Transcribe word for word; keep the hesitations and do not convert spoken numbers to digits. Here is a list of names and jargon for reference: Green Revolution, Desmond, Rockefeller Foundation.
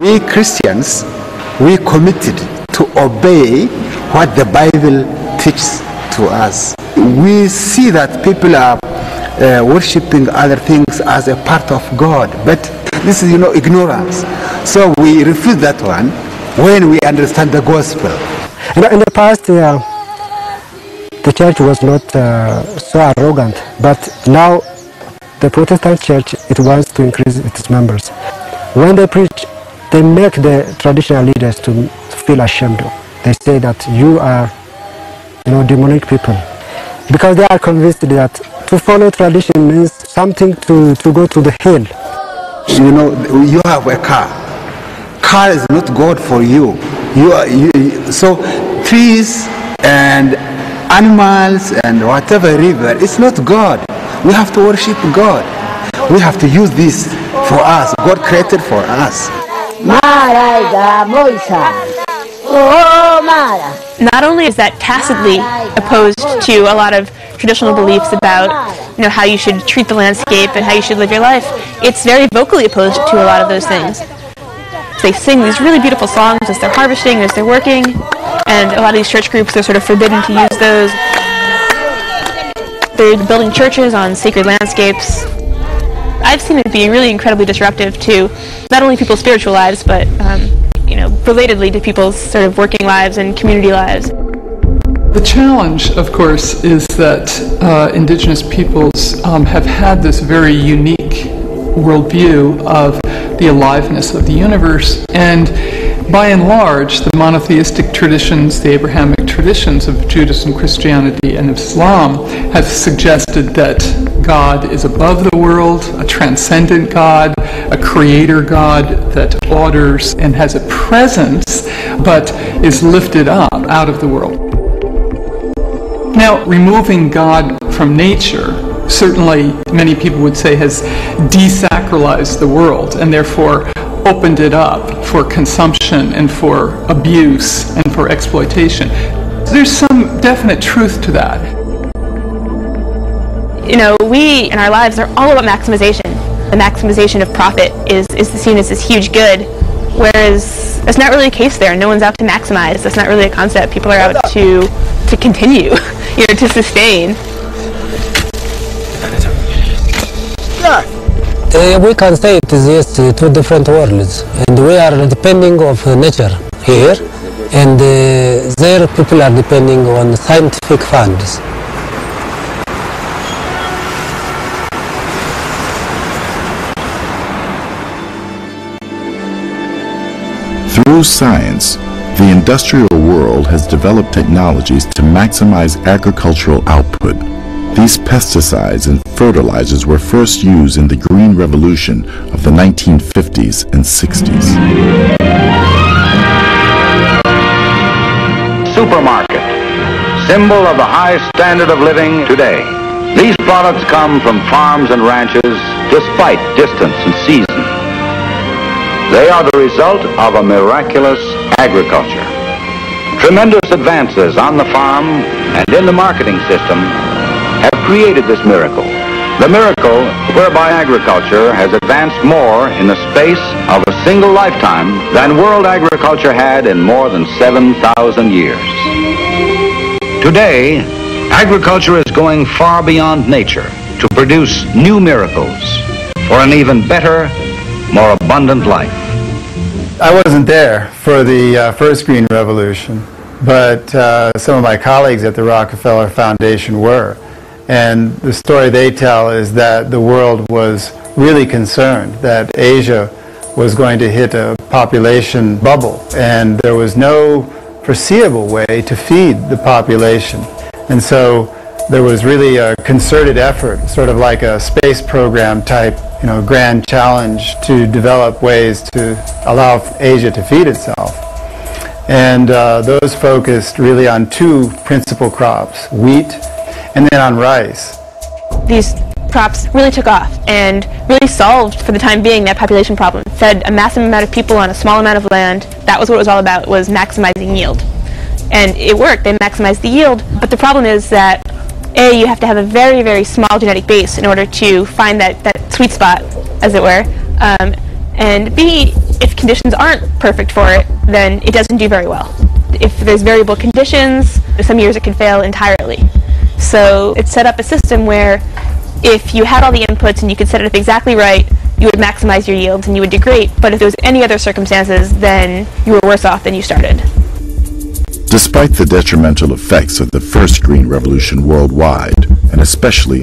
We Christians, we committed to obey what the Bible teaches to us. We see that people are uh, worshipping other things as a part of God, but this is, you know, ignorance. So we refuse that one when we understand the gospel. You know, in the past, uh, the church was not uh, so arrogant, but now the Protestant church, it wants to increase its members. When they preach, they make the traditional leaders to feel ashamed. They say that you are, you know, demonic people, because they are convinced that to follow tradition means something to, to go to the hill. You know, you have a car. Car is not God for you. You are, you, so trees and animals and whatever river, it's not God. We have to worship God. We have to use this for us. God created for us. Not only is that tacitly opposed to a lot of traditional beliefs about, you know, how you should treat the landscape and how you should live your life, it's very vocally opposed to a lot of those things. They sing these really beautiful songs as they're harvesting, as they're working, and a lot of these church groups are sort of forbidden to use those. They're building churches on sacred landscapes. I've seen it being really incredibly disruptive to not only people's spiritual lives, but um, you know, relatedly to people's sort of working lives and community lives. The challenge, of course, is that uh, indigenous peoples um, have had this very unique worldview of the aliveness of the universe, and by and large, the monotheistic traditions, the Abrahamic traditions of Judaism, Christianity, and Islam have suggested that God is above the world, a transcendent God, a creator God that orders and has a presence, but is lifted up out of the world. Now, removing God from nature, certainly many people would say, has desacralized the world and therefore opened it up for consumption and for abuse and for exploitation. There's some definite truth to that. You know, we in our lives are all about maximization. The maximization of profit is, is seen as this huge good, whereas that's not really the case there. No one's out to maximize. That's not really a concept. People are out to, to continue, you know, to sustain. Uh, we can say it is, yes, two different worlds, and we are depending on nature here, and uh, there people are depending on scientific funds. Through science, the industrial world has developed technologies to maximize agricultural output. These pesticides and fertilizers were first used in the Green Revolution of the nineteen fifties and sixties. Supermarket, symbol of the high standard of living today. These products come from farms and ranches despite distance and season. They are the result of a miraculous agriculture. Tremendous advances on the farm and in the marketing system have created this miracle. The miracle whereby agriculture has advanced more in the space of a single lifetime than world agriculture had in more than seven thousand years. Today, agriculture is going far beyond nature to produce new miracles for an even better, more abundant life. I wasn't there for the uh, first Green Revolution, but uh, some of my colleagues at the Rockefeller Foundation were. And the story they tell is that the world was really concerned that Asia was going to hit a population bubble, and there was no foreseeable way to feed the population. And so there was really a concerted effort, sort of like a space program type, you know, grand challenge to develop ways to allow Asia to feed itself. And uh, those focused really on two principal crops, wheat and then on rice. These crops really took off and really solved, for the time being, that population problem. Fed a massive amount of people on a small amount of land. That was what it was all about, was maximizing yield. And it worked. They maximized the yield. But the problem is that, A, you have to have a very, very small genetic base in order to find that, that sweet spot, as it were. Um, and B, if conditions aren't perfect for it, then it doesn't do very well. If there's variable conditions, some years it can fail entirely. So it set up a system where if you had all the inputs and you could set it up exactly right, you would maximize your yields and you would do great. But if there was any other circumstances, then you were worse off than you started. Despite the detrimental effects of the first Green Revolution worldwide, and especially